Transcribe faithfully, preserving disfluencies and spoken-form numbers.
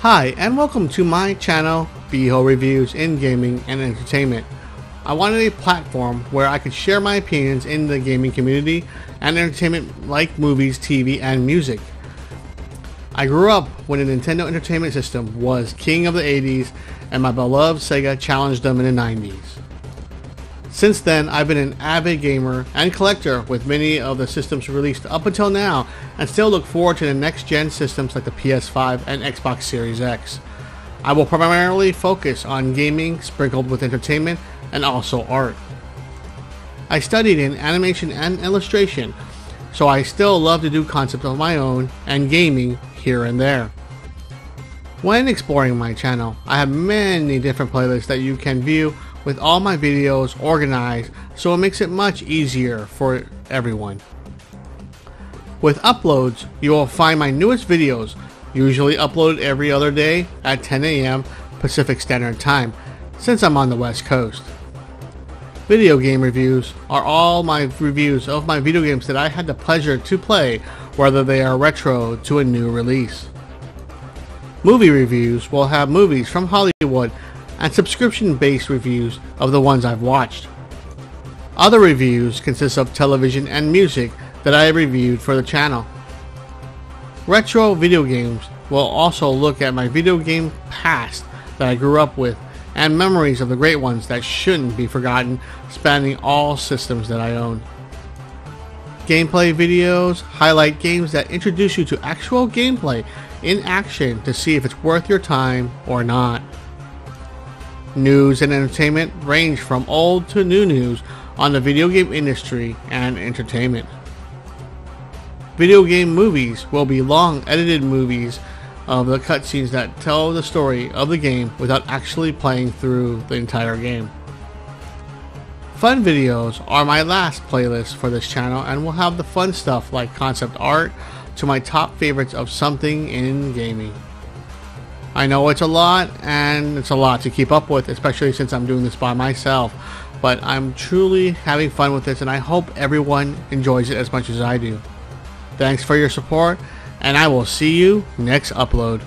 Hi, and welcome to my channel, B H O Reviews in Gaming and Entertainment. I wanted a platform where I could share my opinions in the gaming community and entertainment like movies, T V, and music. I grew up when the Nintendo Entertainment System was king of the eighties and my beloved Sega challenged them in the nineties. Since then, I've been an avid gamer and collector with many of the systems released up until now, and still look forward to the next-gen systems like the P S five and Xbox Series X. I will primarily focus on gaming sprinkled with entertainment and also art. I studied in animation and illustration, so I still love to do concepts of my own and gaming here and there. When exploring my channel, I have many different playlists that you can view with all my videos organized, so it makes it much easier for everyone. With uploads, you will find my newest videos, usually uploaded every other day at ten A M Pacific Standard Time, since I'm on the West Coast. Video game reviews are all my reviews of my video games that I had the pleasure to play, whether they are retro to a new release. Movie reviews will have movies from Hollywood and subscription-based reviews of the ones I've watched. Other reviews consist of television and music that I have reviewed for the channel. Retro video games will also look at my video game past that I grew up with and memories of the great ones that shouldn't be forgotten, spanning all systems that I own. Gameplay videos highlight games that introduce you to actual gameplay in action to see if it's worth your time or not. News and entertainment range from old to new news on the video game industry and entertainment. Video game movies will be long edited movies of the cutscenes that tell the story of the game without actually playing through the entire game. Fun videos are my last playlist for this channel and will have the fun stuff like concept art to my top favorites of something in gaming. I know it's a lot, and it's a lot to keep up with, especially since I'm doing this by myself, but I'm truly having fun with this and I hope everyone enjoys it as much as I do. Thanks for your support, and I will see you next upload.